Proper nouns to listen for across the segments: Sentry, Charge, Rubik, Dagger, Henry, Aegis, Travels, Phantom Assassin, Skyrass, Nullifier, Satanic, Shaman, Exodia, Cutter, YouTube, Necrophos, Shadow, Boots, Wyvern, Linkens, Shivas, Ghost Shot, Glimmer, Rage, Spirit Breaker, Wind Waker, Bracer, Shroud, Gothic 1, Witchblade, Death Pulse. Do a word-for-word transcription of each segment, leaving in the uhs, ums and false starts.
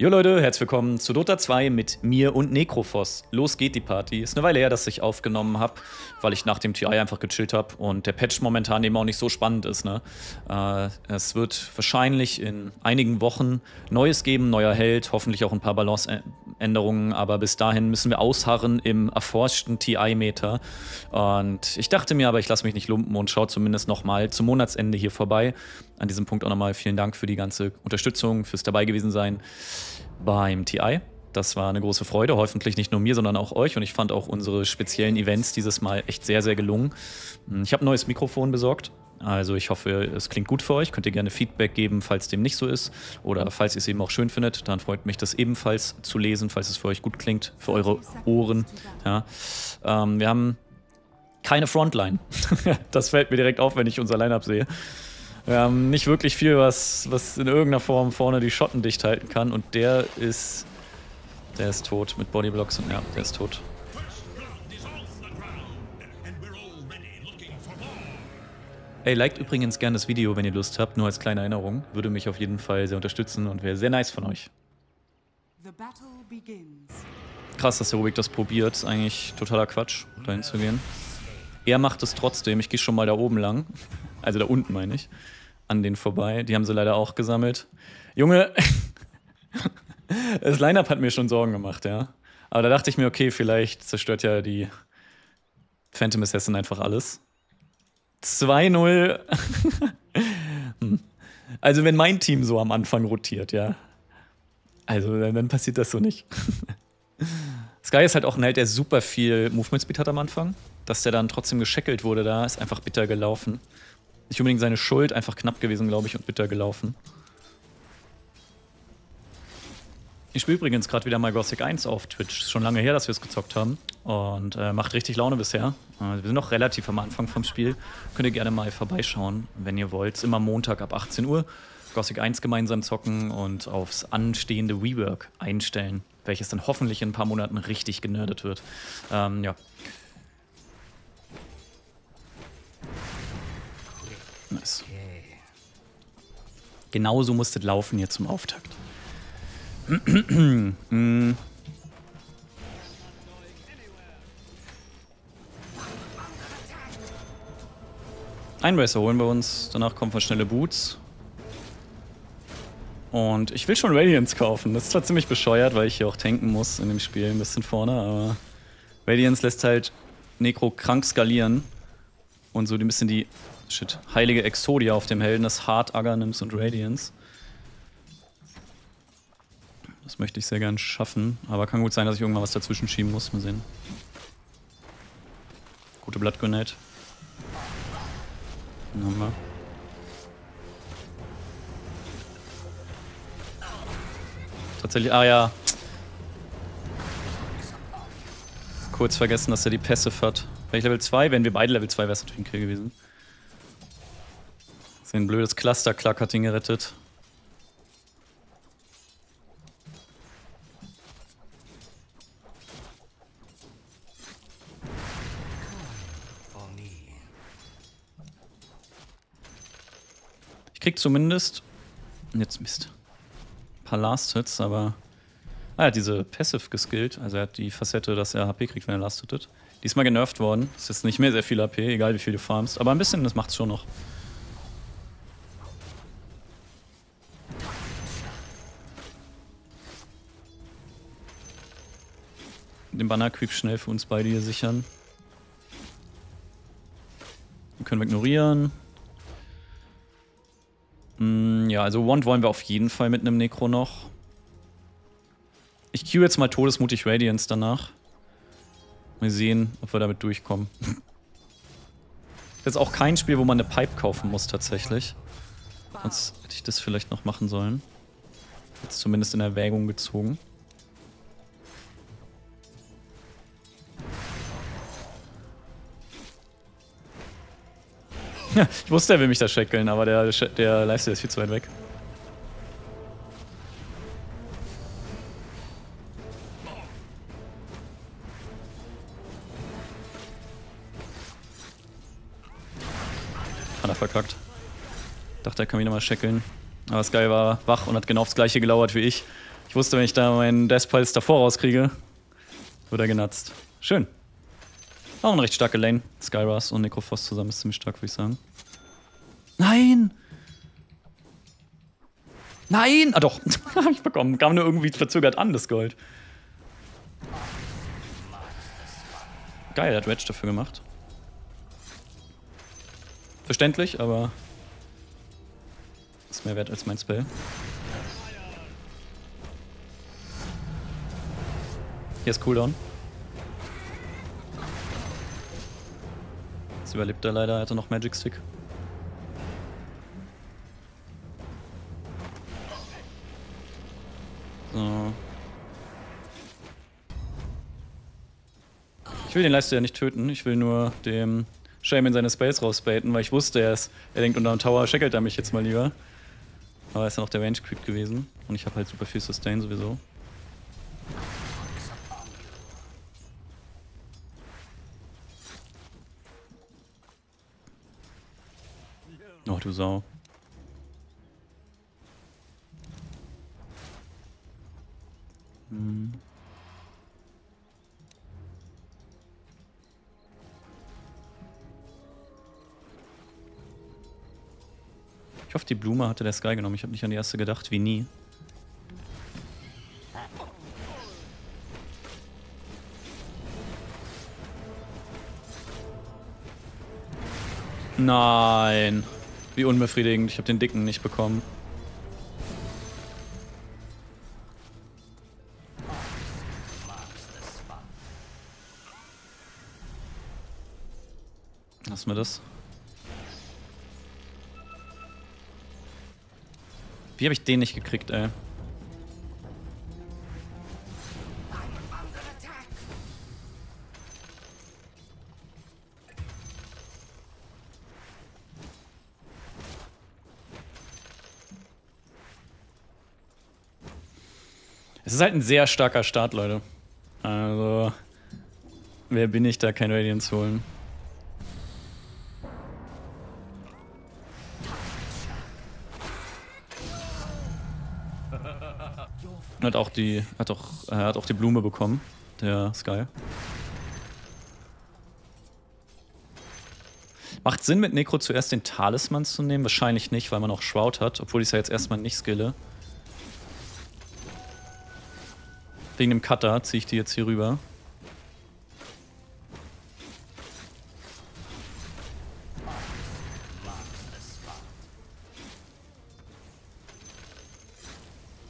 Jo Leute, herzlich willkommen zu Dota zwei mit mir und Necrophos. Los geht die Party. Ist eine Weile her, dass ich aufgenommen habe, weil ich nach dem T I einfach gechillt habe und der Patch momentan eben auch nicht so spannend ist. Ne? Äh, es wird wahrscheinlich in einigen Wochen Neues geben, neuer Held, hoffentlich auch ein paar Balanceänderungen, aber bis dahin müssen wir ausharren im erforschten T I-Meter. Und ich dachte mir aber, ich lasse mich nicht lumpen und schaue zumindest nochmal zum Monatsende hier vorbei. An diesem Punkt auch nochmal vielen Dank für die ganze Unterstützung, fürs dabei gewesen sein beim T I. Das war eine große Freude, hoffentlich nicht nur mir, sondern auch euch. Und ich fand auch unsere speziellen Events dieses Mal echt sehr, sehr gelungen. Ich habe ein neues Mikrofon besorgt. Also ich hoffe, es klingt gut für euch. Könnt ihr gerne Feedback geben, falls dem nicht so ist. Oder falls ihr es eben auch schön findet. Dann freut mich das ebenfalls zu lesen, falls es für euch gut klingt. Für eure Ohren. Ja. Ähm, wir haben keine Frontline. Das fällt mir direkt auf, wenn ich unser Line-Up sehe. Wir haben nicht wirklich viel, was, was in irgendeiner Form vorne die Schotten dicht halten kann. Und der ist... Der ist tot mit Bodyblocks und ja, der ist tot. Ey, liked übrigens gerne das Video, wenn ihr Lust habt. Nur als kleine Erinnerung. Würde mich auf jeden Fall sehr unterstützen und wäre sehr nice von euch. Krass, dass der Rubik das probiert. Ist eigentlich totaler Quatsch, da hinzugehen. Er macht es trotzdem. Ich gehe schon mal da oben lang. Also da unten, meine ich. An denen vorbei. Die haben sie leider auch gesammelt. Junge, das Line-Up hat mir schon Sorgen gemacht, ja. Aber da dachte ich mir, okay, vielleicht zerstört ja die Phantom Assassin einfach alles. zwei null. hm. Also wenn mein Team so am Anfang rotiert, ja. Also dann, dann passiert das so nicht. Sky ist halt auch ein Held, der super viel Movement Speed hat am Anfang. Dass der dann trotzdem geshackelt wurde da, ist einfach bitter gelaufen. Nicht unbedingt seine Schuld, einfach knapp gewesen, glaube ich, und bitter gelaufen. Ich spiele übrigens gerade wieder mal Gothic eins auf Twitch. Ist schon lange her, dass wir es gezockt haben. Und äh, macht richtig Laune bisher. Äh, wir sind noch relativ am Anfang vom Spiel. Könnt ihr gerne mal vorbeischauen, wenn ihr wollt. Immer Montag ab achtzehn Uhr. Gothic eins gemeinsam zocken und aufs anstehende Rework einstellen. Welches dann hoffentlich in ein paar Monaten richtig generdet wird. Ähm, ja. Nice. Genauso musstet laufen hier zum Auftakt. mm. Ein Bracer holen wir uns, danach kommen wir schnelle Boots. Und ich will schon Radiance kaufen. Das ist zwar ziemlich bescheuert, weil ich hier auch tanken muss in dem Spiel ein bisschen vorne, aber Radiance lässt halt Necro krank skalieren. Und so ein bisschen die Shit, heilige Exodia auf dem Helden, das Hard, Aghanims und Radiance. Das möchte ich sehr gern schaffen, aber kann gut sein, dass ich irgendwann was dazwischen schieben muss. Mal sehen. Gute Blood Grenade. Den haben wir. Tatsächlich, ah ja. Kurz vergessen, dass er die Passive hat. Wäre ich Level zwei? Wären wir beide Level zwei, wäre es natürlich ein Kill gewesen. Das ist ein blödes Cluster-Klack hat ihn gerettet. Ich krieg zumindest, jetzt Mist, ein paar Last-Hits, aber ah, er hat diese Passive geskillt, also er hat die Facette, dass er H P kriegt, wenn er Last-Hittet. Diesmal genervt worden, ist jetzt nicht mehr sehr viel H P, egal wie viel du farmst, aber ein bisschen, das macht's schon noch. Den Banner-Creep schnell für uns beide hier sichern. Den können wir ignorieren. Ja, also Wand wollen wir auf jeden Fall mit einem Necro noch. Ich queue jetzt mal todesmutig Radiance danach. Mal sehen, ob wir damit durchkommen. Das ist auch kein Spiel, wo man eine Pipe kaufen muss tatsächlich. Sonst hätte ich das vielleicht noch machen sollen. Jetzt zumindest in Erwägung gezogen. Ich wusste, er will mich da shackeln, aber der, der Lifestealer ist viel zu weit weg. Hat er verkackt. Dachte, er kann mich nochmal shackeln. Aber Sky war wach und hat genau aufs gleiche gelauert wie ich. Ich wusste, wenn ich da meinen Deathpulse davor rauskriege, wird er genutzt. Schön. Auch eine recht starke Lane. Skyrass und Necrophos zusammen ist ziemlich stark, würde ich sagen. Nein! Nein! Ah doch, hab ich bekommen. Kam nur irgendwie verzögert an, das Gold. Geil, der hat Rage dafür gemacht. Verständlich, aber ist mehr wert als mein Spell. Hier ist Cooldown. Jetzt überlebt er leider, er hatte noch Magic Stick. So. Ich will den Leister ja nicht töten, ich will nur dem Shaman seine Space rausbaiten, weil ich wusste, er ist, er denkt unter dem Tower, shackelt er mich jetzt mal lieber. Aber er ist ja noch der Range Creep gewesen und ich habe halt super viel Sustain sowieso. Oh, du Sau. Hm. Ich hoffe, die Blume hatte der Sky genommen. Ich habe nicht an die erste gedacht, wie nie. Nein. Wie unbefriedigend. Ich habe den Dicken nicht bekommen. Lass mir das. Wie habe ich den nicht gekriegt, ey? Es ist halt ein sehr starker Start, Leute. Also, wer bin ich, da kein Radiance holen? Hat auch die, hat auch, äh, hat auch die Blume bekommen, der Sky. Macht Sinn, mit Necro zuerst den Talisman zu nehmen? Wahrscheinlich nicht, weil man auch Shroud hat, obwohl ich es ja jetzt erstmal nicht skille. Wegen dem Cutter ziehe ich die jetzt hier rüber.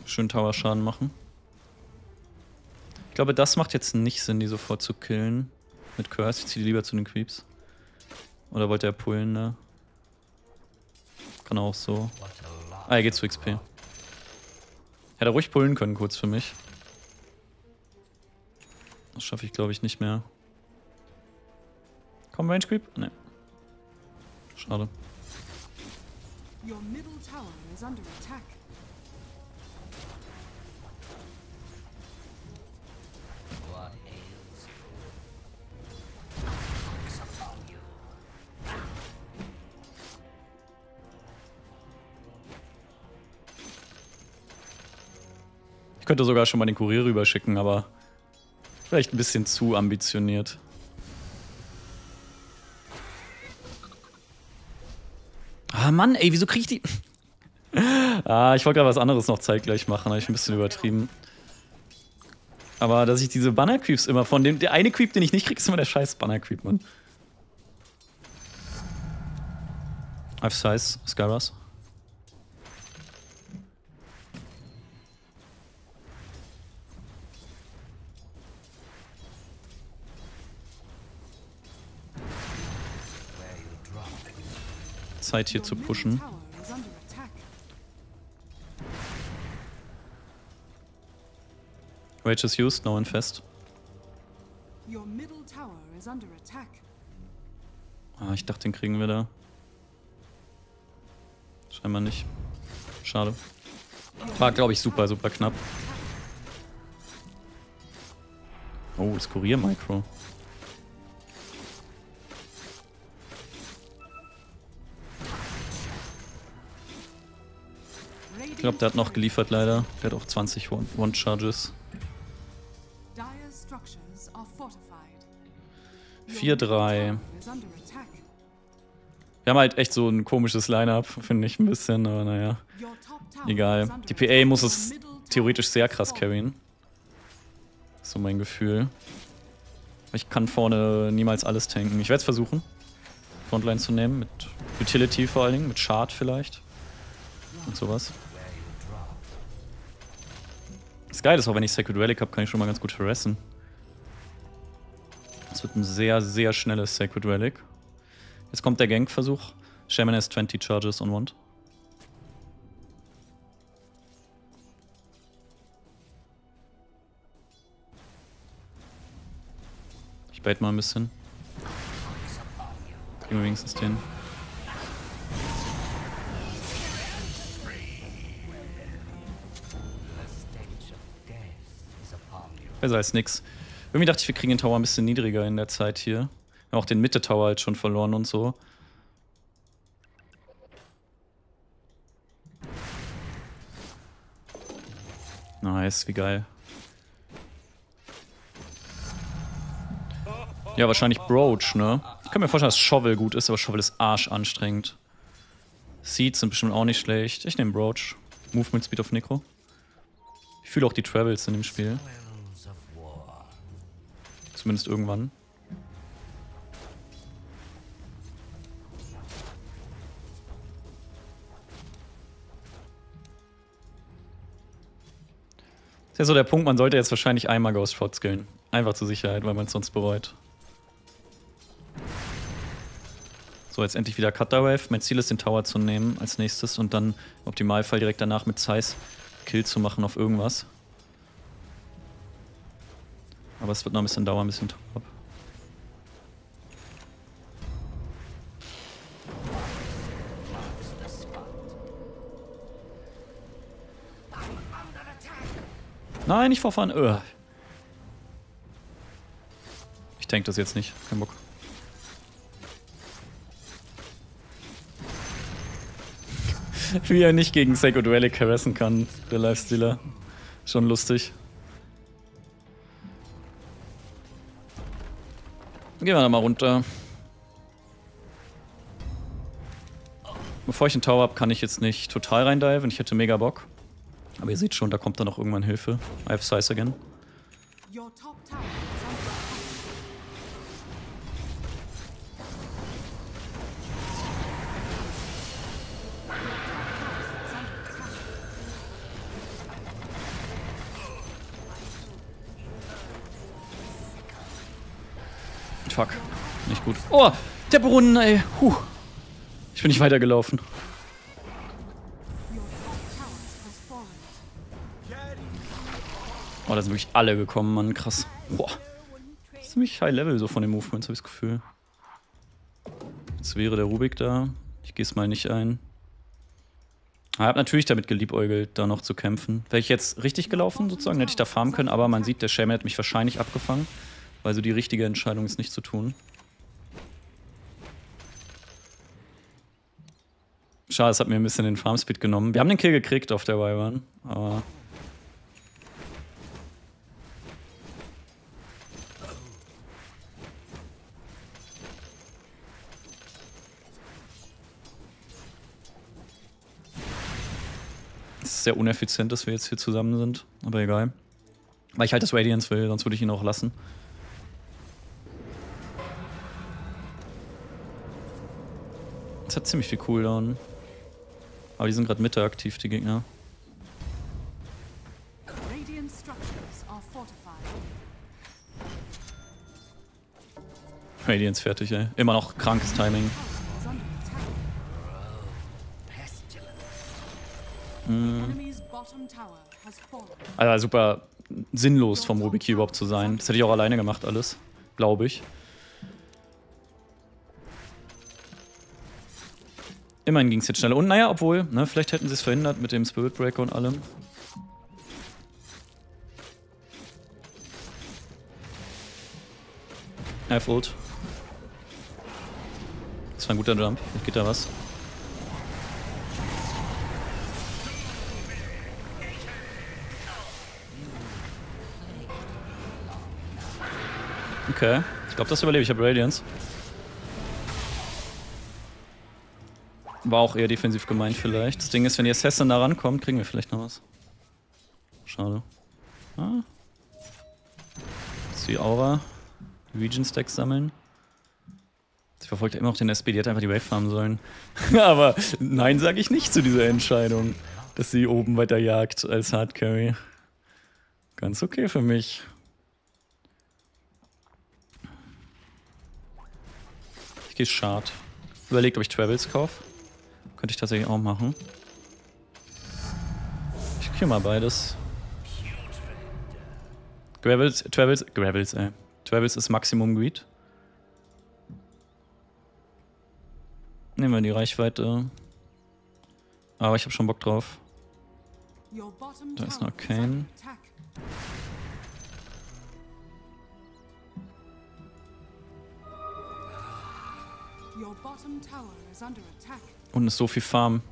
Schön Tower-Schaden machen. Ich glaube, das macht jetzt nicht Sinn, die sofort zu killen. Mit Curse. Ich ziehe die lieber zu den Creeps. Oder wollte er pullen, ne? Kann auch so. Ah, er geht zu X P. Hätte er ruhig pullen können, kurz für mich. Das schaffe ich, glaube ich, nicht mehr. Komm, Range Creep? Ne. Schade. Your middle tower is under attack. Ich könnte sogar schon mal den Kurier rüberschicken, aber vielleicht ein bisschen zu ambitioniert. Ah Mann, ey, wieso krieg ich die? Ah, ich wollte gerade was anderes noch zeitgleich machen, habe ich ein bisschen übertrieben. Aber dass ich diese Banner-Creeps immer von dem... Der eine Creep, den ich nicht krieg, ist immer der scheiß Banner-Creep, Mann. I've Size, Skyrass. Zeit hier zu pushen. Rage is used, no infest. Ah, ich dachte, den kriegen wir da. Scheinbar nicht. Schade. War, glaube ich, super, super knapp. Oh, das Kurier-Micro. Ich glaube, der hat noch geliefert, leider. Der hat auch zwanzig One-Charges. vier drei. Wir haben halt echt so ein komisches Line-Up, finde ich ein bisschen, aber naja. Egal. Die P A muss es theoretisch sehr krass carryen. Ist so mein Gefühl. Ich kann vorne niemals alles tanken. Ich werde es versuchen, Frontline zu nehmen, mit Utility vor allen Dingen, mit Shard vielleicht. Und sowas. Das Geile ist auch, wenn ich Sacred Relic habe, kann ich schon mal ganz gut harassen. Das wird ein sehr, sehr schnelles Sacred Relic. Jetzt kommt der Gankversuch. Shaman has twenty charges on wand. Ich bait mal ein bisschen. Kriegen wir wenigstens den. Besser als nix. Irgendwie dachte ich, wir kriegen den Tower ein bisschen niedriger in der Zeit hier. Wir haben auch den Mitte-Tower halt schon verloren und so. Nice, wie geil. Ja, wahrscheinlich Broach, ne? Ich kann mir vorstellen, dass Shovel gut ist, aber Shovel ist arschanstrengend. Seeds sind bestimmt auch nicht schlecht. Ich nehme Broach. Movement Speed auf Necro. Ich fühle auch die Travels in dem Spiel. Zumindest irgendwann. Das ist ja so der Punkt, man sollte jetzt wahrscheinlich einmal Ghost Shot skillen. Einfach zur Sicherheit, weil man es sonst bereut. So, jetzt endlich wieder Cutter Wave. Mein Ziel ist, den Tower zu nehmen als nächstes und dann im Optimalfall direkt danach mit Size Kill zu machen auf irgendwas. Aber es wird noch ein bisschen dauern, ein bisschen Top-Up. Nein, nicht vorfahren. Ugh. Ich tank das jetzt nicht. Kein Bock. Wie er nicht gegen Sacred Relic harassen kann, der Lifestealer. Schon lustig. Gehen wir da mal runter. Bevor ich den Tower habe, kann ich jetzt nicht total reindiven. Ich hätte mega Bock. Aber ihr seht schon, da kommt dann auch irgendwann Hilfe. I have size again. Fuck. Nicht gut. Oh, der Brunnen, ey. Huh. Ich bin nicht weitergelaufen. Oh, da sind wirklich alle gekommen, Mann. Krass. Boah. Das ist ziemlich high level so von den Movements, habe ich das Gefühl. Jetzt wäre der Rubik da. Ich gehe es mal nicht ein. Ich habe natürlich damit geliebäugelt, da noch zu kämpfen. Wäre ich jetzt richtig gelaufen, sozusagen, hätte ich da farmen können, aber man sieht, der Shaman hat mich wahrscheinlich abgefangen. Weil so die richtige Entscheidung ist, nicht zu tun. Schade, es hat mir ein bisschen den Farmspeed genommen. Wir haben den Kill gekriegt auf der Wyvern, aber. Sehr uneffizient, dass wir jetzt hier zusammen sind, aber egal. Weil ich halt das Radiance will, sonst würde ich ihn auch lassen. Das hat ziemlich viel Cooldown. Aber die sind gerade Mitte aktiv, die Gegner. Radiance fertig, ey. Immer noch krankes Timing. Mhm. Also super sinnlos vom Rubik hier überhaupt zu sein. Das hätte ich auch alleine gemacht alles, glaube ich. Immerhin ging es jetzt schneller. Und naja, obwohl, ne, vielleicht hätten sie es verhindert mit dem Spirit Breaker und allem. F-Ult. Das war ein guter Jump. Jetzt geht da was. Okay. Ich glaube, das überlebe ich. Ich habe Radiance. War auch eher defensiv gemeint vielleicht. Das Ding ist, wenn die Assassin da rankommt, kriegen wir vielleicht noch was. Schade. Ah. Die Aura. Region-Stacks sammeln. Sie verfolgt immer noch den S P, die hätte einfach die Wave farmen sollen. Aber nein, sage ich nicht zu dieser Entscheidung, dass sie oben weiter jagt als Hardcarry. Ganz okay für mich. Ich gehe Shard. Überlegt, ob ich Travels kaufe. Könnte ich tatsächlich auch machen. Ich kriege mal beides. Gravels, Travels, Gravels, ey. Travels ist Maximum Greed. Nehmen wir die Reichweite. Aber ich habe schon Bock drauf. Da ist noch kein. Und ist so viel Farm.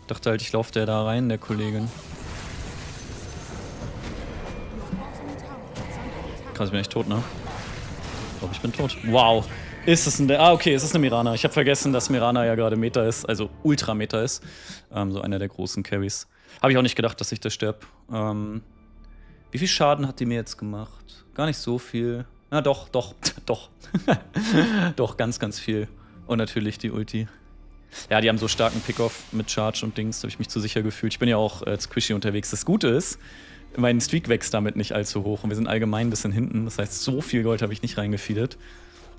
Ich dachte halt, ich laufe der da rein, der Kollegin. Krass, ich bin echt tot, ne? Ich glaube, ich bin tot. Wow. Ist es ein... Ah, okay, es ist eine Mirana. Ich habe vergessen, dass Mirana ja gerade Meta ist, also Ultra-Meta ist. Ähm, so einer der großen Carries. Habe ich auch nicht gedacht, dass ich da sterbe. Ähm, wie viel Schaden hat die mir jetzt gemacht? Gar nicht so viel. Na doch, doch, doch. Doch, ganz, ganz viel. Und natürlich die Ulti. Ja, die haben so starken Pickoff mit Charge und Dings. Da habe ich mich zu sicher gefühlt. Ich bin ja auch als Squishy unterwegs. Das Gute ist, mein Streak wächst damit nicht allzu hoch und wir sind allgemein ein bisschen hinten. Das heißt, so viel Gold habe ich nicht reingefeedet.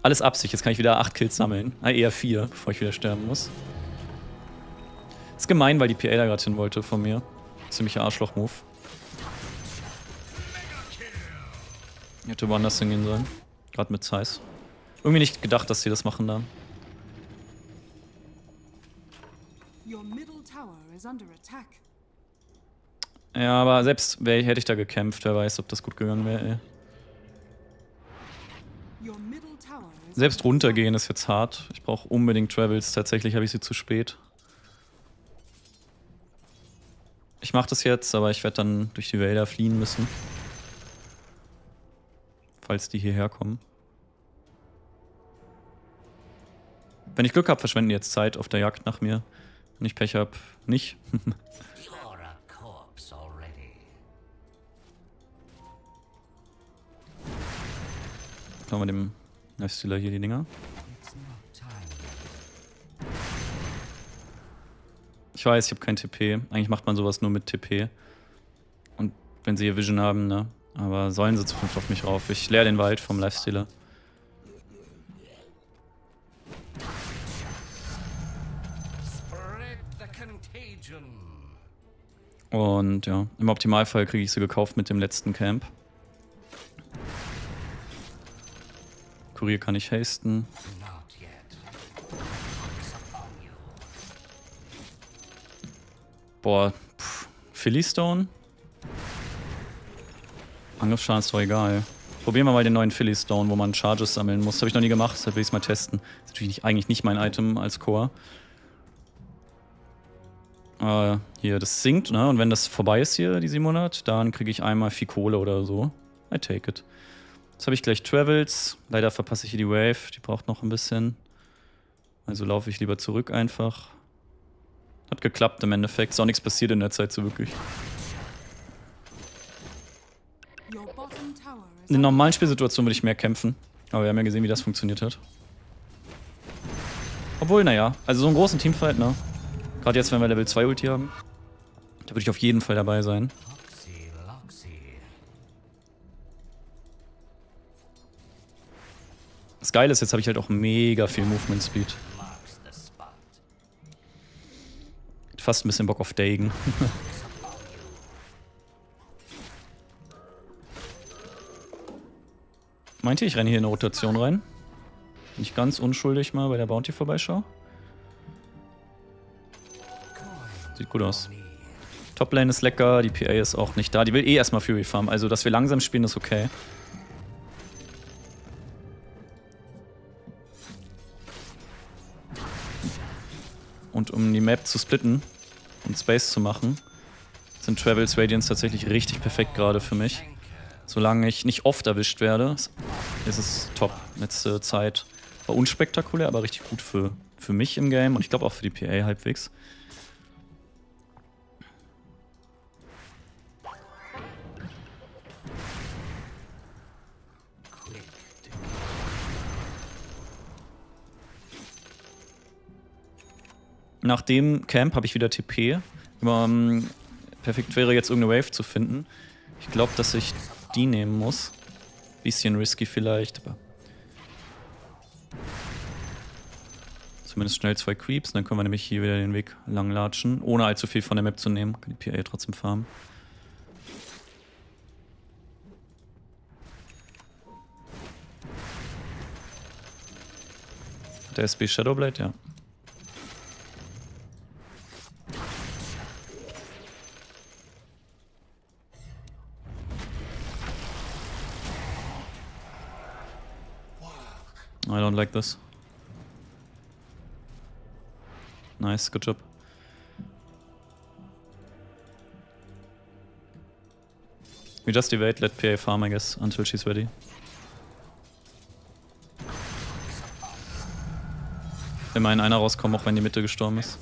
Alles Absicht. Jetzt kann ich wieder acht Kills sammeln. Ah, eher vier, bevor ich wieder sterben muss. Ist gemein, weil die P A da gerade hin wollte von mir. Ziemlicher Arschloch-Move. Hätte woanders hingehen sollen. Gerade mit Size. Irgendwie nicht gedacht, dass sie das machen da. Ja, aber selbst wär, hätte ich da gekämpft, wer weiß, ob das gut gegangen wäre. Selbst runtergehen ist jetzt hart. Ich brauche unbedingt Travels, tatsächlich habe ich sie zu spät. Ich mache das jetzt, aber ich werde dann durch die Wälder fliehen müssen. Falls die hierher kommen. Wenn ich Glück habe, verschwenden die jetzt Zeit auf der Jagd nach mir. Wenn ich Pech habe, nicht. Machen wir dem Lifestealer hier die Dinger. Ich weiß, ich habe kein T P. Eigentlich macht man sowas nur mit T P. Und wenn sie ihr Vision haben, ne? Aber sollen sie zu fünf auf mich rauf. Ich leer den Wald vom Lifestealer. Und ja, im Optimalfall kriege ich sie gekauft mit dem letzten Camp. Kurier kann ich hasten. Boah, pff. Philly Stone? Angriffsschaden ist doch egal. Probieren wir mal den neuen Philly Stone, wo man Charges sammeln muss. Habe ich noch nie gemacht, deshalb will ich es mal testen. Ist natürlich nicht, eigentlich nicht mein Item als Core. Äh, hier, das sinkt, ne? Und wenn das vorbei ist hier, die siebenhundert, dann kriege ich einmal viel Kohle oder so. I take it. Jetzt habe ich gleich Travels. Leider verpasse ich hier die Wave. Die braucht noch ein bisschen. Also laufe ich lieber zurück einfach. Hat geklappt im Endeffekt. Ist auch nichts passiert in der Zeit so wirklich. In der normalen Spielsituation würde ich mehr kämpfen. Aber wir haben ja gesehen, wie das funktioniert hat. Obwohl, naja. Also so einen großen Teamfight, ne? Gerade jetzt, wenn wir Level zwei Ulti haben. Da würde ich auf jeden Fall dabei sein. Das Geile ist, jetzt habe ich halt auch mega viel Movement Speed. Fast ein bisschen Bock auf Dagen. Meint ihr, ich renne hier in eine Rotation rein? Bin ich ganz unschuldig mal bei der Bounty vorbeischaue? Sieht gut aus. Top Lane ist lecker, die P A ist auch nicht da. Die will eh erstmal Fury farmen, also dass wir langsam spielen ist okay. Und um die Map zu splitten und Space zu machen, sind Travels Radiance tatsächlich richtig perfekt gerade für mich. Solange ich nicht oft erwischt werde, ist ist es top. Letzte Zeit war unspektakulär, aber richtig gut für, für mich im Game und ich glaube auch für die P A halbwegs. Nach dem Camp habe ich wieder T P. Um, perfekt wäre jetzt irgendeine Wave zu finden. Ich glaube, dass ich die nehmen muss. Bisschen risky vielleicht, aber zumindest schnell zwei Creeps. Dann können wir nämlich hier wieder den Weg lang latschen, ohne allzu viel von der Map zu nehmen. Kann die P A trotzdem farmen. Hat der S B Shadowblade? Ja. I don't like this. Nice, good job. We just evade, let P A farm, I guess, until she's ready. Immerhin einer rauskommen, auch wenn die Mitte gestorben ist.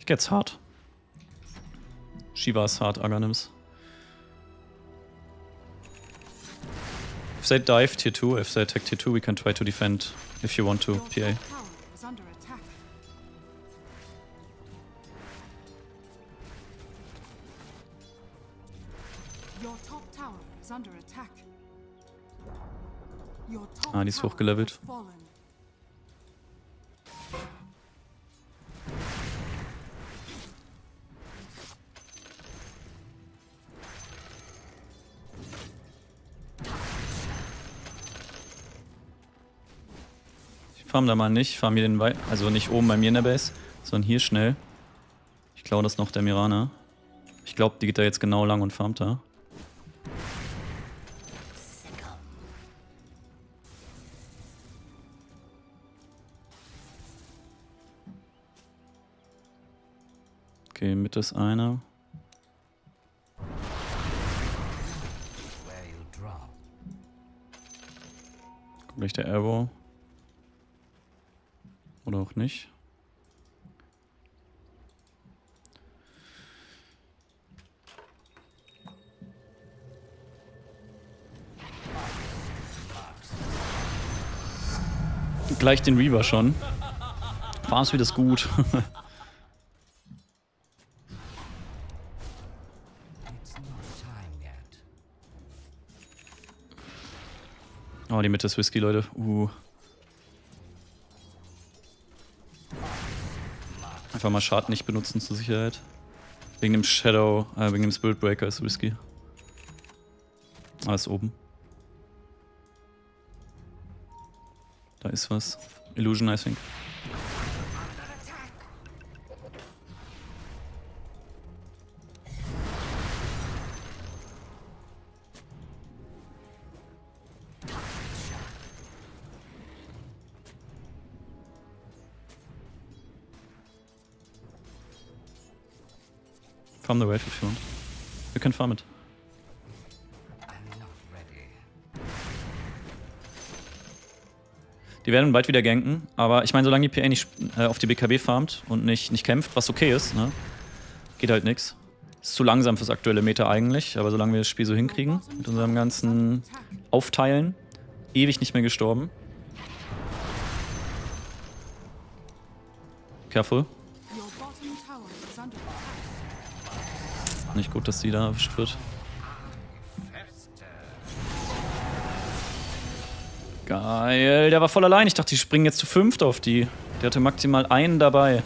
Ich geht's hart. Shivas hard, Aghanims. If they dive tier two, if they attack tier two, we can try to defend if you want to, P A. Ah, die ist hochgelevelt. Farm da mal nicht, farm hier den Wei also nicht oben bei mir in der Base, sondern hier schnell. Ich klaue das noch der Mirana. Ich glaube, die geht da jetzt genau lang und farmt da. Okay, Mitte ist einer. Kommt gleich der Arrow. Oder auch nicht. Gleich den Reaver schon. War's wie das gut. Oh, die Mitte ist Whisky, Leute. Uh. Einfach mal Shard nicht benutzen zur Sicherheit. Wegen dem Shadow, äh, wegen dem Spirit Breaker ist risky. Alles oben. Da ist was. Illusion, I think. Farm the wave if you want. You can farm it. Die werden bald wieder ganken, aber ich meine, solange die P A nicht äh, auf die B K B farmt und nicht, nicht kämpft, was okay ist, ne, geht halt nix. Ist zu langsam fürs aktuelle Meta eigentlich, aber solange wir das Spiel so hinkriegen, mit unserem ganzen Aufteilen, ewig nicht mehr gestorben. Careful. Nicht gut, dass die da erwischt wird. Geil, der war voll allein. Ich dachte, die springen jetzt zu fünft auf die. Der hatte maximal einen dabei.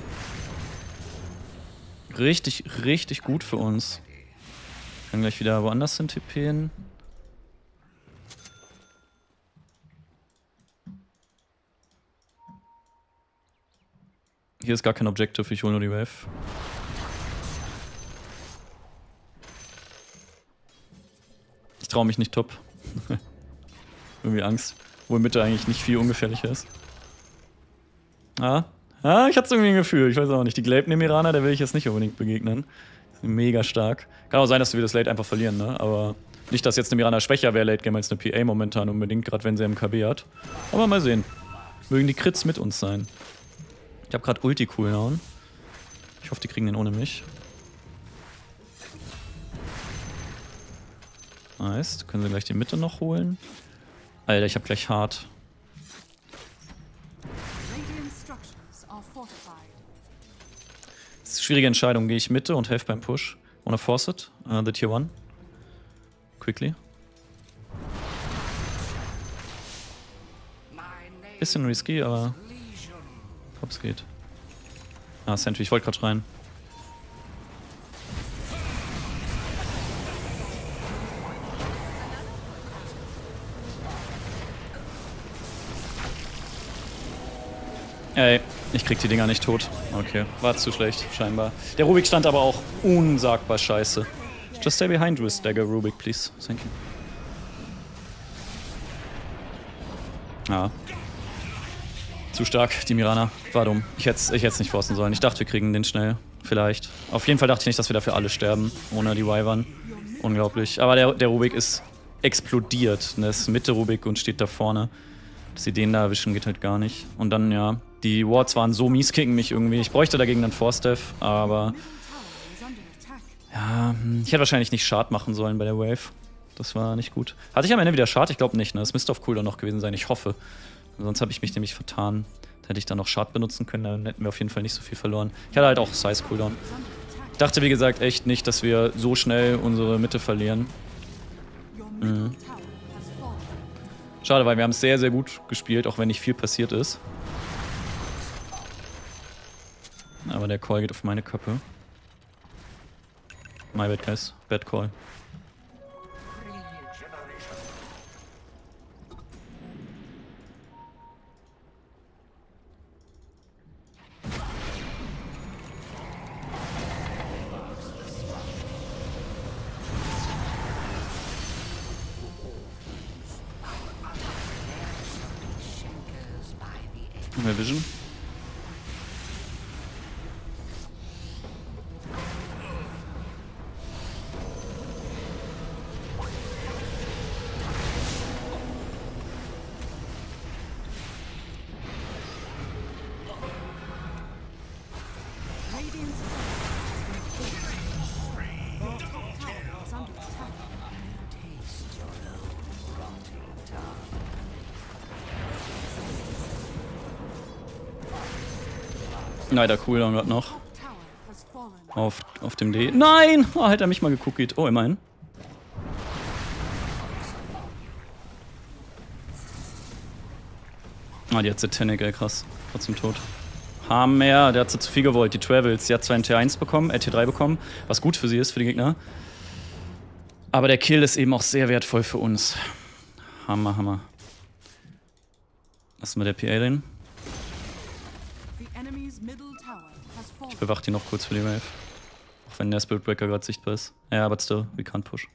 Richtig, richtig gut für uns. Ich kann gleich wieder woanders hin T P'n. Hier ist gar kein Objective, ich hole nur die Wave. Ich traue mich nicht top. Irgendwie Angst. Wo in Mitte eigentlich nicht viel ungefährlicher ist. Ah, Ah, ich hatte irgendwie ein Gefühl. Ich weiß auch nicht. Die gelbene Mirana, der will ich jetzt nicht unbedingt begegnen. Mega stark. Kann auch sein, dass wir das Late einfach verlieren, ne? Aber nicht, dass jetzt eine Mirana schwächer wäre Late Game als eine P A momentan unbedingt, gerade wenn sie M K B hat. Aber mal sehen. Mögen die Crits mit uns sein. Ich habe gerade Ulti-Cooldown. Ich hoffe, die kriegen den ohne mich. Nice. Können sie gleich die Mitte noch holen. Alter, ich habe gleich hart. Schwierige Entscheidung. Gehe ich Mitte und helfe beim Push. Wanna force it? Uh, the Tier eins. Quickly. Bisschen risky, aber ich glaube, es geht. Ah, Sentry. Ich wollte gerade rein. Ey. Ich krieg die Dinger nicht tot. Okay, war zu schlecht, scheinbar. Der Rubik stand aber auch unsagbar scheiße. Just stay behind with Dagger, Rubik, please. Thank you. Ja. Zu stark, die Mirana. War dumm. Ich hätt's, ich hätt's nicht forcen sollen. Ich dachte, wir kriegen den schnell. Vielleicht. Auf jeden Fall dachte ich nicht, dass wir dafür alle sterben. Ohne die Wyvern. Unglaublich. Aber der, der Rubik ist explodiert. Das ist Mitte Rubik und steht da vorne. Dass sie den da erwischen, geht halt gar nicht. Und dann, ja... Die Wards waren so mies gegen mich irgendwie. Ich bräuchte dagegen dann Force-Death, aber... Ja, ich hätte wahrscheinlich nicht Shard machen sollen bei der Wave. Das war nicht gut. Hatte ich am Ende wieder Shard? Ich glaube nicht, ne? Es müsste auf Cooldown noch gewesen sein, ich hoffe. Sonst habe ich mich nämlich vertan. Da hätte ich dann noch Shard benutzen können, dann hätten wir auf jeden Fall nicht so viel verloren. Ich hatte halt auch Size-Cooldown. Ich dachte, wie gesagt, echt nicht, dass wir so schnell unsere Mitte verlieren. Mhm. Schade, weil wir haben es sehr, sehr gut gespielt, auch wenn nicht viel passiert ist. Aber der Call geht auf meine Köppe. My bad, guys. Bad Call. Mehr Vision. Leider Cooldown gerade noch. Auf, auf dem D. Nein! Oh, hätte er mich mal geguckt. Oh, immerhin. Ah, die hat Satanic, ey, krass. Trotzdem tot. Hammer, der hat sie zu viel gewollt. Die Travels, die hat zwar einen T eins bekommen, äh, T drei bekommen, was gut für sie ist, für die Gegner. Aber der Kill ist eben auch sehr wertvoll für uns. Hammer, Hammer. Lassen wir der P A drin. Ich bewache die noch kurz für die Wave. Auch wenn der Spirit Breaker gerade sichtbar ist. Ja, aber still, we can't push.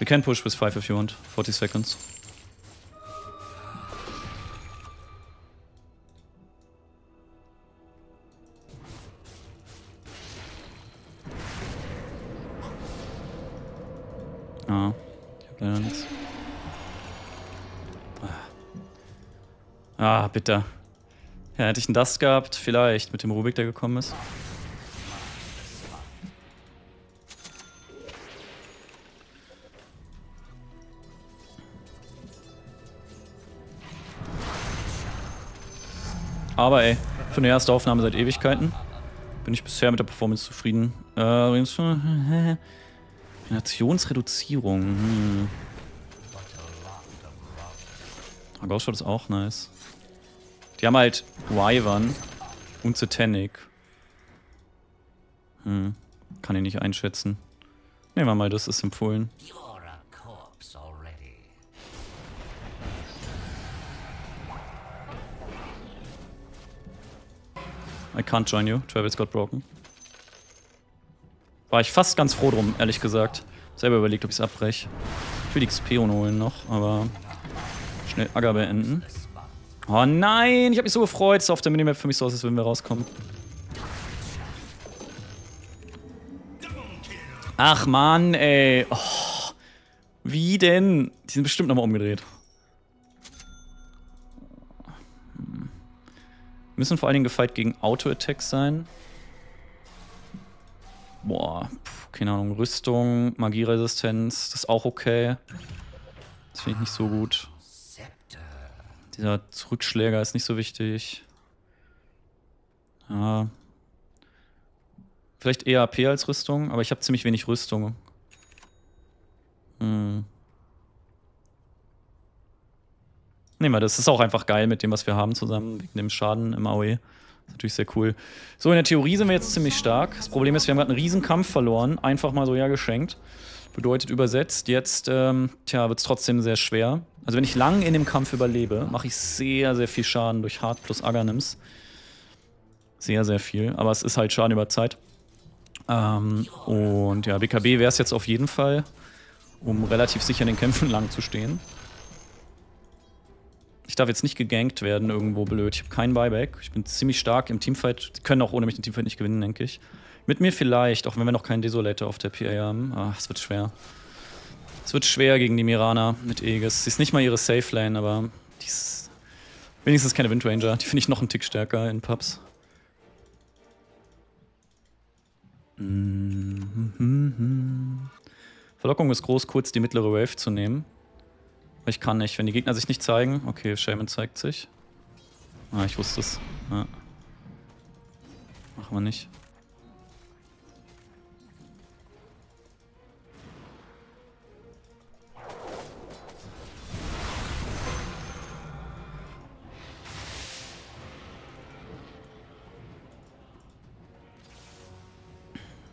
We can push with five if you want. forty seconds. Ah, ich hab leider nichts. Ah, bitter. Ja, hätte ich einen Dust gehabt, vielleicht, mit dem Rubik, der gekommen ist. Aber ey, für eine erste Aufnahme seit Ewigkeiten bin ich bisher mit der Performance zufrieden. Äh, übrigens... Nationsreduzierung, hm. Oh, Ghost Shot ist auch nice. Die haben halt Wyvern und Satanic. Hm, kann ich nicht einschätzen. Nehmen wir mal, das ist empfohlen. I can't join you. Travels got broken. War ich fast ganz froh drum, ehrlich gesagt. Selber überlegt, ob ich es abbreche. Ich will die X P holen noch, aber schnell Agar beenden. Oh nein, ich habe mich so gefreut. Es sah auf der Minimap für mich so aus, als würden wir rauskommen. Ach Mann, ey. Oh, wie denn? Die sind bestimmt nochmal umgedreht. Müssen vor allen Dingen gefight gegen Auto-Attacks sein. Boah, pf, keine Ahnung. Rüstung, Magieresistenz, das ist auch okay. Das finde ich nicht so gut. Dieser Zurückschläger ist nicht so wichtig. Ja. Vielleicht eher A P als Rüstung, aber ich habe ziemlich wenig Rüstung. Hm. Nehmen wir das. Ist auch einfach geil mit dem, was wir haben zusammen, wegen dem Schaden im A O E. Ist natürlich sehr cool. So, in der Theorie sind wir jetzt ziemlich stark. Das Problem ist, wir haben gerade einen riesen Kampf verloren. Einfach mal so ja geschenkt. Bedeutet übersetzt, jetzt ähm, tja, wird es trotzdem sehr schwer. Also wenn ich lang in dem Kampf überlebe, mache ich sehr, sehr viel Schaden durch Hard plus Aghanims. Sehr, sehr viel. Aber es ist halt Schaden über Zeit. Ähm, und ja, B K B wäre es jetzt auf jeden Fall, um relativ sicher in den Kämpfen lang zu stehen. Ich darf jetzt nicht gegankt werden irgendwo blöd. Ich habe keinen Buyback. Ich bin ziemlich stark im Teamfight. Die können auch ohne mich den Teamfight nicht gewinnen, denke ich. Mit mir vielleicht, auch wenn wir noch keinen Desolator auf der P A haben. Ach, es wird schwer. Es wird schwer gegen die Mirana mit Aegis. Sie ist nicht mal ihre Safe-Lane, aber die ist wenigstens keine Windranger. Die finde ich noch einen Tick stärker in Pubs. Mm-hmm. Verlockung ist groß, kurz die mittlere Wave zu nehmen. Ich kann nicht, wenn die Gegner sich nicht zeigen. Okay, Shaman zeigt sich. Ah, ich wusste es. Ja. Machen wir nicht.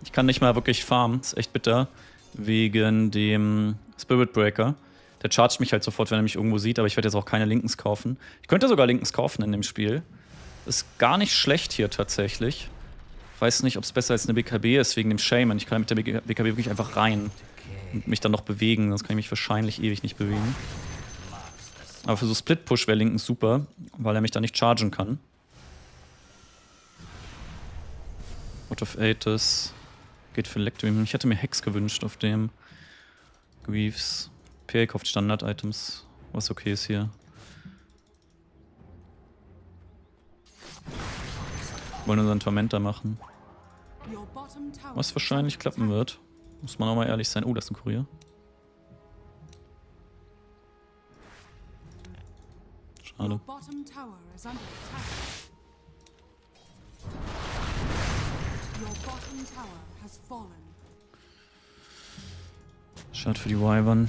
Ich kann nicht mal wirklich farmen, ist echt bitter, wegen dem Spirit Breaker. Der chargt mich halt sofort, wenn er mich irgendwo sieht, aber ich werde jetzt auch keine Linkens kaufen. Ich könnte sogar Linkens kaufen in dem Spiel. Ist gar nicht schlecht hier tatsächlich. Weiß nicht, ob es besser als eine B K B ist, wegen dem Shaman. Ich kann mit der B K B wirklich einfach rein und mich dann noch bewegen, sonst kann ich mich wahrscheinlich ewig nicht bewegen. Aber für so Split-Push wäre Linkens super, weil er mich da nicht chargen kann. Out of Aegis. Geht für Electrium. Ich hätte mir Hex gewünscht auf dem. Greaves. P A kauft Standard-Items. Was okay ist hier. Wir wollen unseren Tormentor machen. Was wahrscheinlich klappen wird. Muss man auch mal ehrlich sein. Oh, das ist ein Kurier. Schade. Schade für die Wyvern.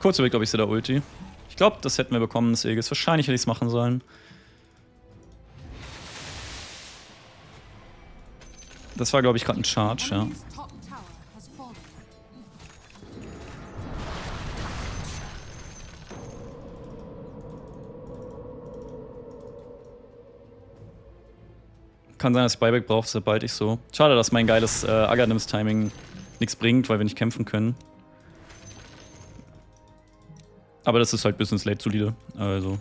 Kurz überlegt, ob ich sie da ulti. Ich glaube, das hätten wir bekommen, das Aegis. Wahrscheinlich hätte ich es machen sollen. Das war, glaube ich, gerade ein Charge, ja. Kann sein, dass ich Buyback brauche, sobald ich so. Schade, dass mein geiles äh, Aghanims-Timing nichts bringt, weil wir nicht kämpfen können. Aber das ist halt Business Late solide. Also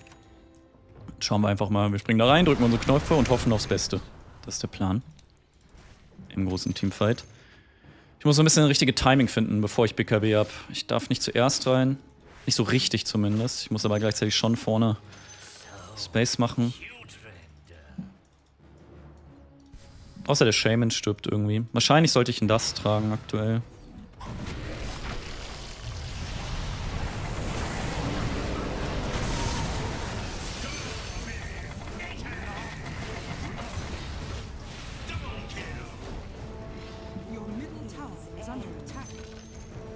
schauen wir einfach mal. Wir springen da rein, drücken unsere Knöpfe und hoffen aufs Beste. Das ist der Plan. Im großen Teamfight. Ich muss so ein bisschen das richtige Timing finden, bevor ich B K B habe. Ich darf nicht zuerst rein. Nicht so richtig zumindest. Ich muss aber gleichzeitig schon vorne Space machen. Außer der Shaman stirbt irgendwie. Wahrscheinlich sollte ich einen Dust tragen aktuell.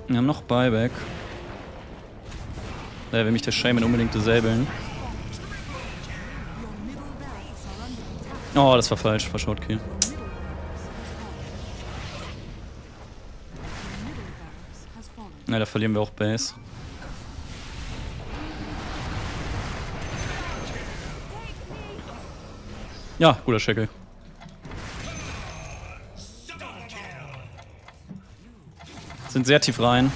Wir haben noch Buyback. Da will mich der Shaman unbedingt disablen. Oh, das war falsch. War Shortkill. Na, da verlieren wir auch Base. Ja, guter Shackle. Sind sehr tief rein.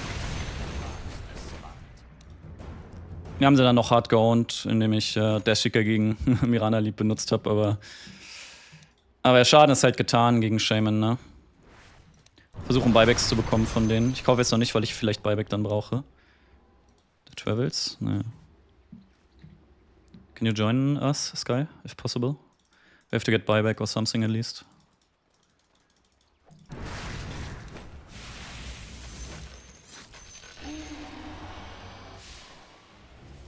Wir haben sie dann noch hart geowned, indem ich äh, Dashica gegen Mirana Leap benutzt habe, aber. Aber der Schaden ist halt getan gegen Shaman, ne? Versuchen Buybacks zu bekommen von denen. Ich kaufe jetzt noch nicht, weil ich vielleicht Buyback dann brauche. The Travels? Naja. Can you join us, Sky, if possible? We have to get Buyback or something at least.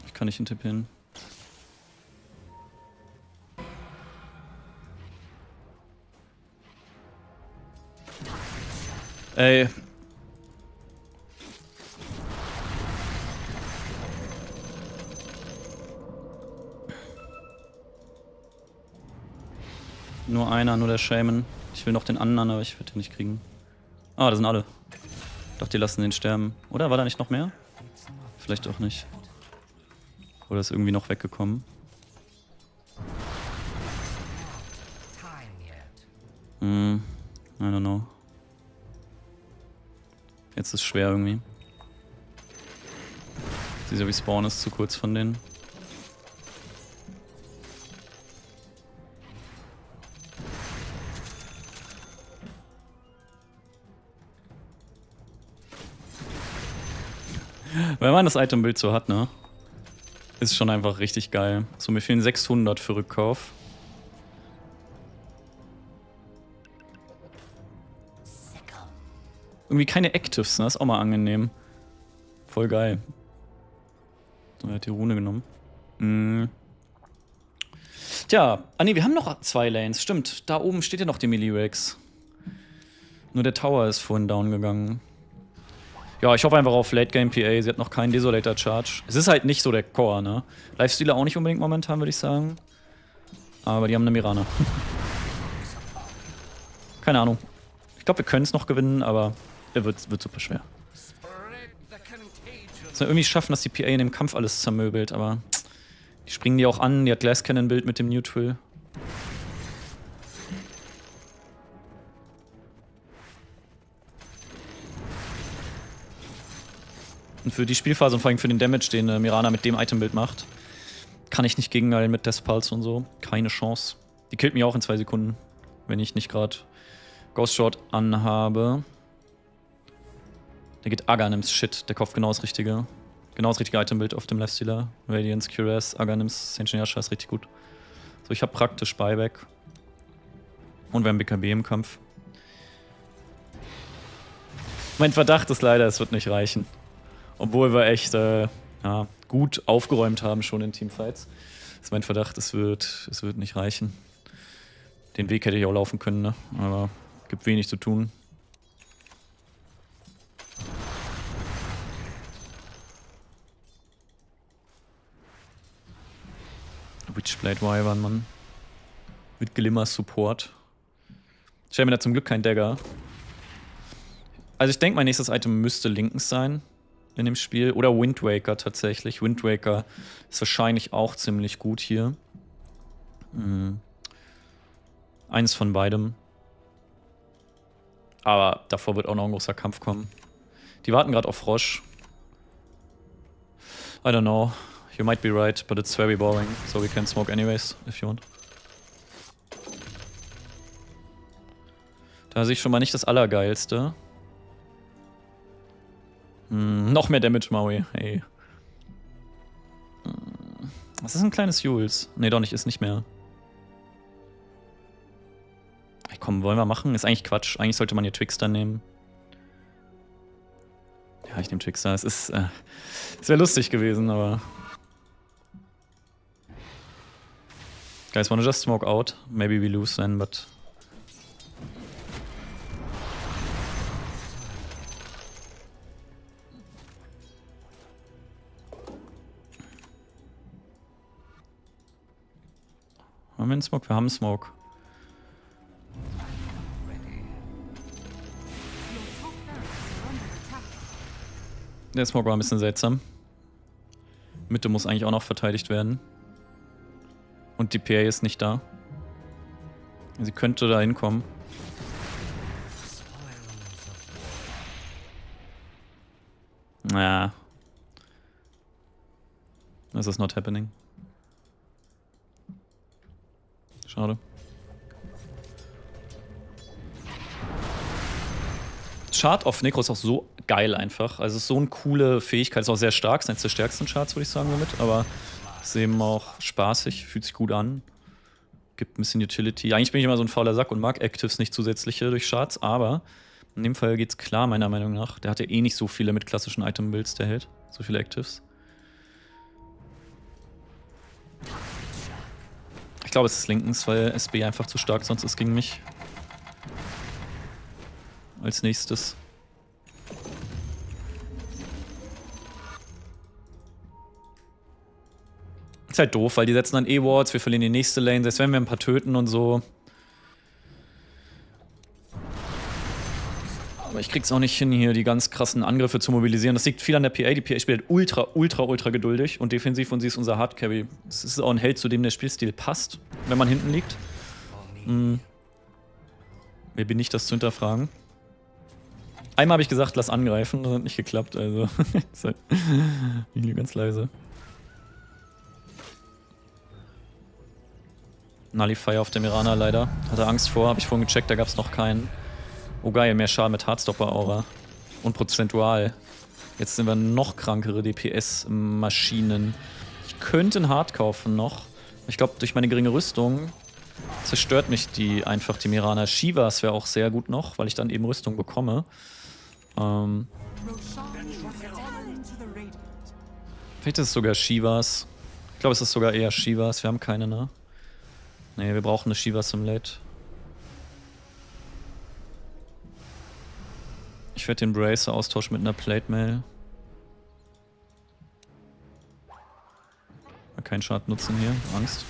Ich kann nicht hintippen. Ey. Nur einer, nur der Shaman. Ich will noch den anderen, aber ich werde den nicht kriegen. Ah, da sind alle. Ich dachte, die lassen den sterben. Oder? War da nicht noch mehr? Vielleicht auch nicht. Oder ist irgendwie noch weggekommen? Hm, I don't know. Jetzt ist es schwer irgendwie. Dieser Respawn ist zu kurz von denen. Wenn man das Itembild so hat, ne? Ist schon einfach richtig geil. So, mir fehlen sechshundert für Rückkauf. Irgendwie keine Actives, ne? Ist auch mal angenehm. Voll geil. So, er hat die Rune genommen. Mhm. Tja, ah ne, wir haben noch zwei Lanes, stimmt. Da oben steht ja noch die Melee-Rex. Nur der Tower ist vorhin down gegangen. Ja, ich hoffe einfach auf Late Game P A. Sie hat noch keinen Desolator Charge. Es ist halt nicht so der Core, ne? Lifestealer auch nicht unbedingt momentan, würde ich sagen. Aber die haben eine Mirana. Keine Ahnung. Ich glaube, wir können es noch gewinnen, aber er wird, wird super schwer. Müssen wir irgendwie schaffen, dass die P A in dem Kampf alles zermöbelt, aber die springen die auch an. Die hat Glass Cannon Bild mit dem Neutral. Und für die Spielphase und vor allem für den Damage, den äh, Mirana mit dem Itembild macht, kann ich nicht gegenhalten mit Death Pulse und so. Keine Chance. Die killt mich auch in zwei Sekunden, wenn ich nicht gerade Ghost Shot anhabe. Da geht Aghanims Shit. Der Kopf genau das richtige. Genau das richtige Itembild auf dem Lifestealer. Radiance, Skyrass, Aghanims, Saint Engineer Scheiß richtig gut. So, ich habe praktisch Buyback. Und wir haben B K B im Kampf. Mein Verdacht ist leider, es wird nicht reichen. Obwohl wir echt äh, ja, gut aufgeräumt haben schon in Teamfights. Das ist mein Verdacht, es wird, es wird nicht reichen. Den Weg hätte ich auch laufen können, ne? Aber es gibt wenig zu tun. Witchblade Wyvern, Mann. Mit Glimmer Support. Ich stelle mir da zum Glück keinen Dagger. Also ich denke, mein nächstes Item müsste links sein. In dem Spiel. Oder Wind Waker tatsächlich. Wind Waker ist wahrscheinlich auch ziemlich gut hier. Mhm. Eins von beidem. Aber davor wird auch noch ein großer Kampf kommen. Die warten gerade auf Frosch. I don't know. You might be right, but it's very boring. So we can smoke anyways, if you want. Da sehe ich schon mal nicht das Allergeilste. Hm, noch mehr Damage, Maui. Hey. Das ist ein kleines Jules. Ne, doch nicht, ist nicht mehr. Hey, komm, wollen wir machen? Ist eigentlich Quatsch. Eigentlich sollte man hier Trickster nehmen. Ja, ich nehme Trickster. Es ist. Äh, es wäre lustig gewesen, aber. Guys, wanna just smoke out? Maybe we lose then, but. Haben wir einen Smoke? Wir haben einen Smoke. Der Smoke war ein bisschen seltsam. Mitte muss eigentlich auch noch verteidigt werden. Und die P A ist nicht da. Sie könnte da hinkommen. Ja. Das ist not happening. Schade. Shard auf Necro ist auch so geil einfach. Also es ist so eine coole Fähigkeit, ist auch sehr stark, ist eines der stärksten Shards, würde ich sagen, damit. Aber ist eben auch spaßig, fühlt sich gut an. Gibt ein bisschen Utility. Eigentlich bin ich immer so ein fauler Sack und mag Actives nicht zusätzliche durch Shards, aber in dem Fall geht's klar, meiner Meinung nach. Der hatte eh nicht so viele mit klassischen Item-Builds, der Held. So viele Actives. Ich glaube, es ist Linkens, weil S B einfach zu stark sonst ist gegen mich. Als nächstes. Ist halt doof, weil die setzen dann eh Wards, wir verlieren die nächste Lane, selbst wenn wir ein paar töten und so. Aber ich krieg's auch nicht hin, hier die ganz krassen Angriffe zu mobilisieren. Das liegt viel an der P A. Die P A spielt ultra, ultra, ultra geduldig und defensiv und sie ist unser Hardcarry. Das ist auch ein Held, zu dem der Spielstil passt, wenn man hinten liegt. Hm. Wer bin ich, das zu hinterfragen? Einmal habe ich gesagt, lass angreifen, das hat nicht geklappt, also. Ganz leise. Nullifier auf der Mirana leider. Hatte Angst vor, habe ich vorhin gecheckt, da gab es noch keinen. Oh geil, mehr Schaden mit Hardstopper-Aura. Und prozentual. Jetzt sind wir noch krankere D P S-Maschinen. Ich könnte einen Hard kaufen noch. Ich glaube, durch meine geringe Rüstung zerstört mich die einfach die Mirana. Shivas wäre auch sehr gut noch, weil ich dann eben Rüstung bekomme. Ähm. Vielleicht ist es sogar Shivas. Ich glaube, es ist sogar eher Shivas. Wir haben keine, ne? Ne, wir brauchen eine Shivas im Late. Ich werde den Bracer austauschen mit einer Plate-Mail. Kein Schaden nutzen hier, Angst.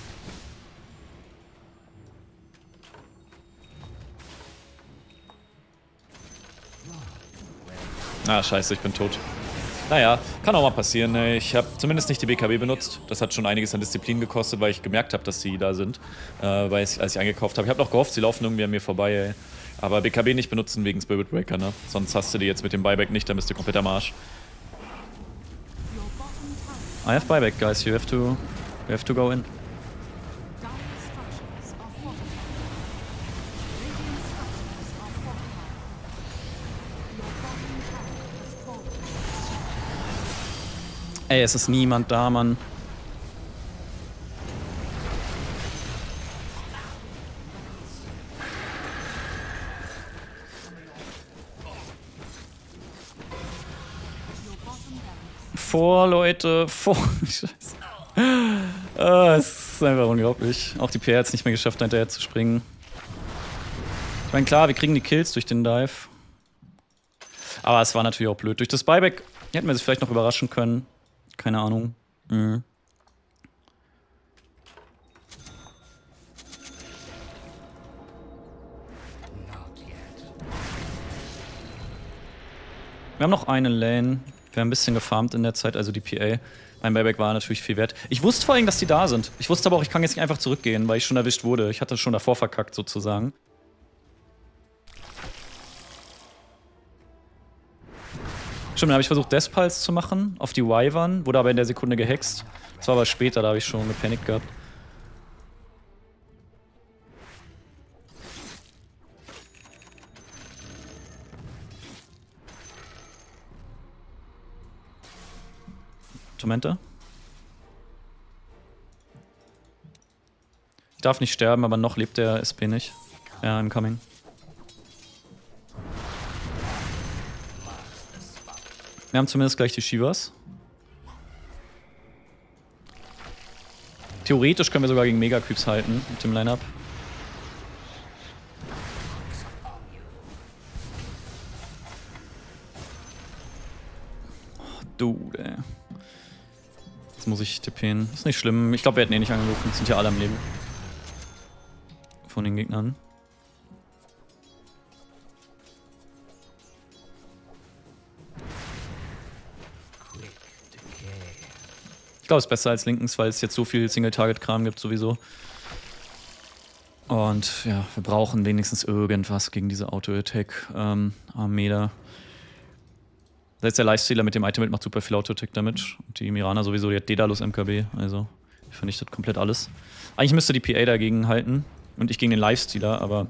Ah, scheiße, ich bin tot. Naja, kann auch mal passieren. Ich habe zumindest nicht die B K B benutzt. Das hat schon einiges an Disziplin gekostet, weil ich gemerkt habe, dass sie da sind, äh, weil ich, als ich eingekauft habe. Ich habe noch gehofft, sie laufen irgendwie an mir vorbei, ey. Aber B K B nicht benutzen wegen Spirit Breaker, ne? Sonst hast du die jetzt mit dem Buyback nicht, dann bist du komplett am Arsch. I have Buyback, guys. You have to, you have to go in. Ey, es ist niemand da, Mann. Vor, Leute, vor. Scheiße. Ah, es ist einfach unglaublich. Auch die P R hat es nicht mehr geschafft, hinterher zu springen. Ich meine, klar, wir kriegen die Kills durch den Dive. Aber es war natürlich auch blöd. Durch das Buyback hätten wir sie vielleicht noch überraschen können. Keine Ahnung. Mhm. Wir haben noch eine Lane. Wir haben ein bisschen gefarmt in der Zeit, also die P A. Mein Buyback war natürlich viel wert. Ich wusste vor allem, dass die da sind. Ich wusste aber auch, ich kann jetzt nicht einfach zurückgehen, weil ich schon erwischt wurde. Ich hatte schon davor verkackt, sozusagen. Stimmt, dann habe ich versucht, Deathpulse zu machen auf die Wyvern. Wurde aber in der Sekunde gehext. Das war aber später, da habe ich schon gepanikt gehabt. Tormenta. Ich darf nicht sterben, aber noch lebt der S P nicht. Ja, I'm coming. Wir haben zumindest gleich die Shivas. Theoretisch können wir sogar gegen Mega-Creeps halten mit dem Lineup. Oh, dude, ey. Jetzt muss ich tippen. Ist nicht schlimm. Ich glaube, wir hätten eh nicht angerufen. Sind ja alle am Leben. Von den Gegnern. Ich glaube, es ist besser als Linkens, weil es jetzt so viel Single-Target-Kram gibt sowieso. Und ja, wir brauchen wenigstens irgendwas gegen diese Auto-Attack-Armee da. Selbst der Lifestealer mit dem Item-Hit macht super viel Auto-Tick-Damage. Und die Mirana sowieso, die hat Dedalus M K B, also die vernichtet komplett alles. Eigentlich müsste die P A dagegen halten und ich gegen den Lifestealer, aber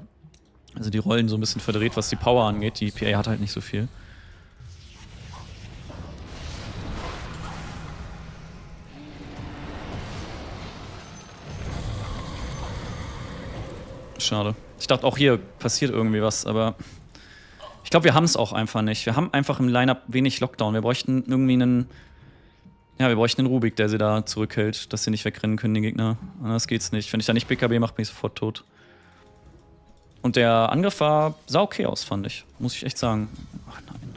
also die Rollen so ein bisschen verdreht, was die Power angeht. Die P A hat halt nicht so viel. Schade. Ich dachte, auch hier passiert irgendwie was, aber ich glaube, wir haben es auch einfach nicht. Wir haben einfach im Lineup wenig Lockdown. Wir bräuchten irgendwie einen. Ja, wir bräuchten einen Rubik, der sie da zurückhält, dass sie nicht wegrennen können, den Gegner. Anders geht's nicht. Wenn ich da nicht B K B mache, bin ich sofort tot. Und der Angriff war, sah okay aus, fand ich. Muss ich echt sagen. Ach nein.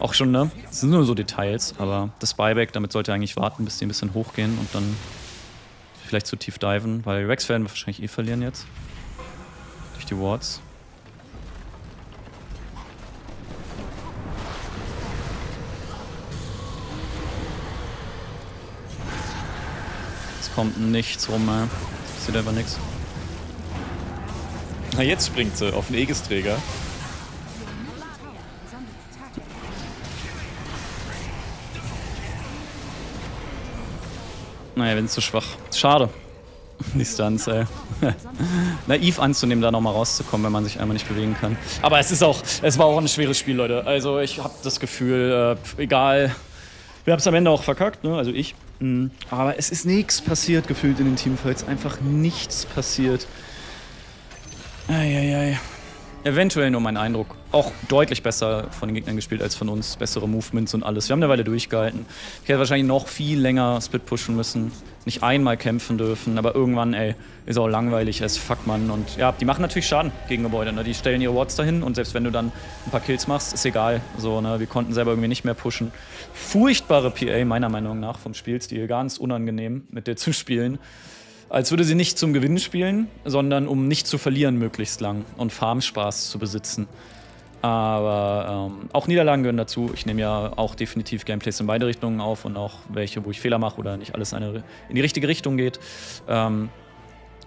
Auch schon, ne? Das sind nur so Details, aber das Buyback, damit sollte er eigentlich warten, bis die ein bisschen hochgehen und dann vielleicht zu tief diven, weil Rex werden wir wahrscheinlich eh verlieren jetzt. Durch die Wards. Es kommt nichts rum, ey. Es passiert einfach nichts. Na, jetzt springt sie auf den Aegis-Träger. Naja, wenn es zu schwach. Schade. Die Stunts, ey. Naiv anzunehmen, da nochmal rauszukommen, wenn man sich einmal nicht bewegen kann. Aber es ist auch, es war auch ein schweres Spiel, Leute. Also ich habe das Gefühl, äh, egal. Wir haben es am Ende auch verkackt, ne? Also ich. Mhm. Aber es ist nichts passiert gefühlt in den Teamfights. Einfach nichts passiert. Eieiei. Eventuell nur mein Eindruck. Auch deutlich besser von den Gegnern gespielt als von uns. Bessere Movements und alles. Wir haben eine Weile durchgehalten. Ich hätte wahrscheinlich noch viel länger Split pushen müssen. Nicht einmal kämpfen dürfen. Aber irgendwann, ey, ist auch langweilig. Es fuck, Mann. Und ja, die machen natürlich Schaden gegen Gebäude. Ne? Die stellen ihre Wards dahin. Und selbst wenn du dann ein paar Kills machst, ist egal. So, ne? Wir konnten selber irgendwie nicht mehr pushen. Furchtbare P A, meiner Meinung nach, vom Spielstil. Ganz unangenehm, mit der zu spielen. Als würde sie nicht zum Gewinnen spielen, sondern um nicht zu verlieren möglichst lang und Farmspaß zu besitzen. Aber ähm, auch Niederlagen gehören dazu. Ich nehme ja auch definitiv Gameplays in beide Richtungen auf und auch welche, wo ich Fehler mache oder nicht alles eine, in die richtige Richtung geht. Ähm,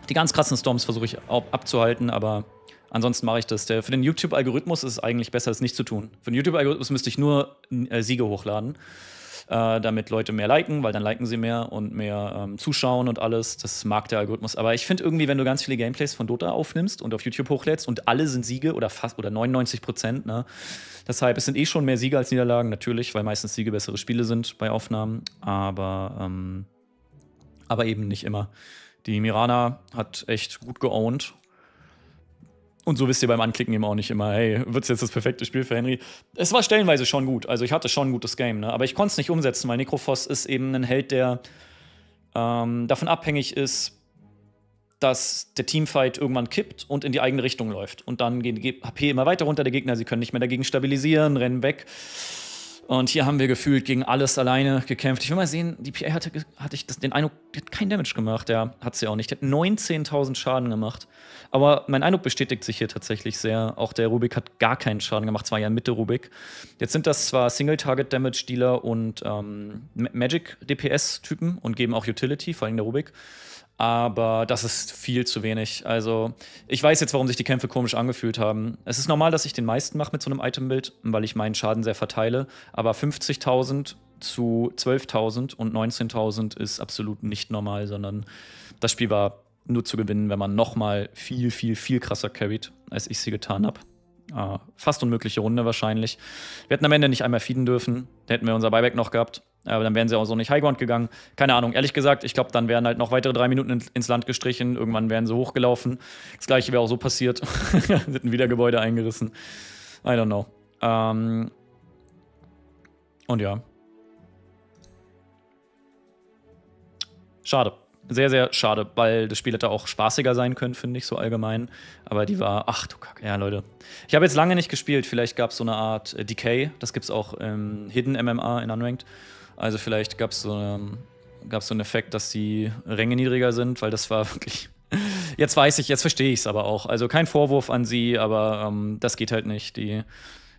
die ganz krassen Storms versuche ich ab abzuhalten, aber ansonsten mache ich das. Der, für den YouTube-Algorithmus ist es eigentlich besser, das nicht zu tun. Für den YouTube-Algorithmus müsste ich nur äh, Siege hochladen. Äh, damit Leute mehr liken, weil dann liken sie mehr und mehr ähm, zuschauen und alles. Das mag der Algorithmus. Aber ich finde irgendwie, wenn du ganz viele Gameplays von Dota aufnimmst und auf YouTube hochlädst und alle sind Siege oder fast oder neunundneunzig Prozent, ne? Deshalb, es sind eh schon mehr Siege als Niederlagen, natürlich, weil meistens Siege bessere Spiele sind bei Aufnahmen. Aber, ähm, aber eben nicht immer. Die Mirana hat echt gut geowned. Und so wisst ihr beim Anklicken eben auch nicht immer, hey, wird's jetzt das perfekte Spiel für Henry? Es war stellenweise schon gut, also ich hatte schon ein gutes Game, ne? Aber ich konnte es nicht umsetzen, weil Necrophos ist eben ein Held, der ähm, davon abhängig ist, dass der Teamfight irgendwann kippt und in die eigene Richtung läuft. Und dann gehen die H P immer weiter runter, der Gegner, sie können nicht mehr dagegen stabilisieren, rennen weg. Und hier haben wir gefühlt gegen alles alleine gekämpft. Ich will mal sehen, die P A hatte, hatte ich das, den Eindruck, die hat keinen Damage gemacht. Ja, hat sie auch nicht. Die hat neunzehntausend Schaden gemacht. Aber mein Eindruck bestätigt sich hier tatsächlich sehr. Auch der Rubik hat gar keinen Schaden gemacht. Es war ja Mitte Rubik. Jetzt sind das zwar Single-Target-Damage-Dealer und ähm, Magic-D P S-Typen und geben auch Utility, vor allem der Rubik. Aber das ist viel zu wenig. Also, ich weiß jetzt, warum sich die Kämpfe komisch angefühlt haben. Es ist normal, dass ich den meisten mache mit so einem Itembild, weil ich meinen Schaden sehr verteile. Aber fünfzigtausend zu zwölftausend und neunzehntausend ist absolut nicht normal, sondern das Spiel war nur zu gewinnen, wenn man nochmal viel, viel, viel krasser carried, als ich sie getan habe. Äh, fast unmögliche Runde wahrscheinlich. Wir hätten am Ende nicht einmal feeden dürfen. Da hätten wir unser Buyback noch gehabt. Aber dann wären sie auch so nicht Highground gegangen. Keine Ahnung, ehrlich gesagt, ich glaube, dann wären halt noch weitere drei Minuten ins Land gestrichen. Irgendwann wären sie hochgelaufen. Das gleiche wäre auch so passiert. Wir hätten wieder Gebäude eingerissen. I don't know. Ähm Und ja. Schade. Sehr, sehr schade, weil das Spiel hätte auch spaßiger sein können, finde ich, so allgemein. Aber die war, ach du Kacke, ja, Leute. Ich habe jetzt lange nicht gespielt. Vielleicht gab es so eine Art äh, Decay. Das gibt es auch im Hidden M M A in Unranked. Also vielleicht gab es so, ähm, so einen Effekt, dass die Ränge niedriger sind, weil das war wirklich... Jetzt weiß ich, jetzt verstehe ich es aber auch. Also kein Vorwurf an sie, aber ähm, das geht halt nicht. Die,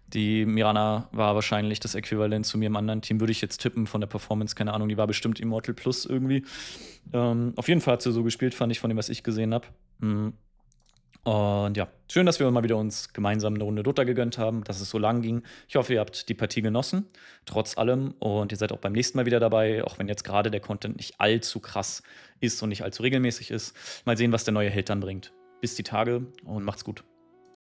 die Mirana war wahrscheinlich das Äquivalent zu mir im anderen Team. Würde ich jetzt tippen von der Performance, keine Ahnung. Die war bestimmt Immortal Plus irgendwie. Ähm, auf jeden Fall hat sie so gespielt, fand ich, von dem, was ich gesehen habe. Mhm. Und ja, schön, dass wir mal wieder uns gemeinsam eine Runde Dota gegönnt haben, dass es so lang ging. Ich hoffe, ihr habt die Partie genossen, trotz allem. Und ihr seid auch beim nächsten Mal wieder dabei, auch wenn jetzt gerade der Content nicht allzu krass ist und nicht allzu regelmäßig ist. Mal sehen, was der neue Held dann bringt. Bis die Tage und macht's gut.